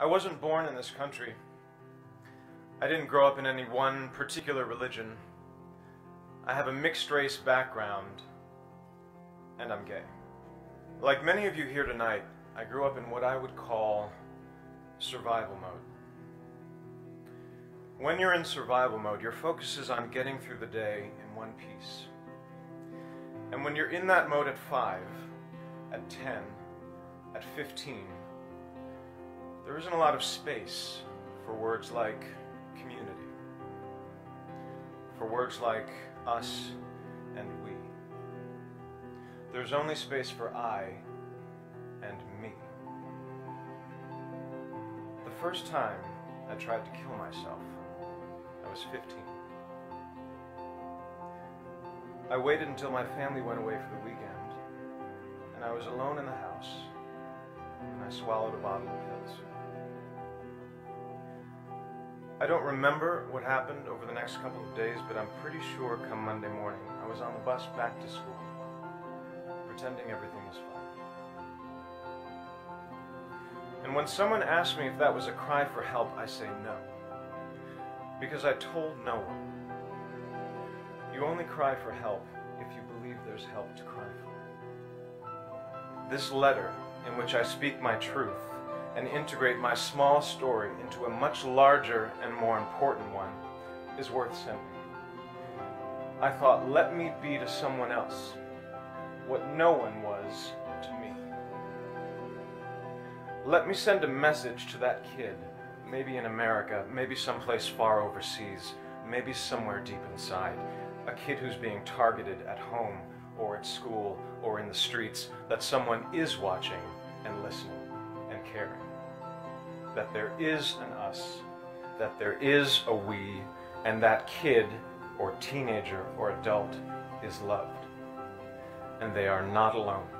I wasn't born in this country. I didn't grow up in any one particular religion. I have a mixed-race background, and I'm gay. Like many of you here tonight, I grew up in what I would call survival mode. When you're in survival mode, your focus is on getting through the day in one piece. And when you're in that mode at 5, at 10, at 15, there isn't a lot of space for words like community, for words like us and we. There's only space for I and me. The first time I tried to kill myself, I was 15. I waited until my family went away for the weekend, and I was alone in the house, and I swallowed a bottle of pills. I don't remember what happened over the next couple of days, but I'm pretty sure come Monday morning, I was on the bus back to school, pretending everything was fine. And when someone asked me if that was a cry for help, I say no, because I told no one. You only cry for help if you believe there's help to cry for. This letter, in which I speak my truth, and integrate my small story into a much larger and more important one, is worth sending. I thought, let me be to someone else what no one was to me. Let me send a message to that kid, maybe in America, maybe someplace far overseas, maybe somewhere deep inside, a kid who's being targeted at home or at school or in the streets, that someone is watching and listening and caring, that there is an us, that there is a we, and that kid or teenager or adult is loved, and they are not alone.